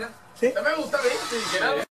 buena. ¿Sí? También me gusta, ¿ves? Sí,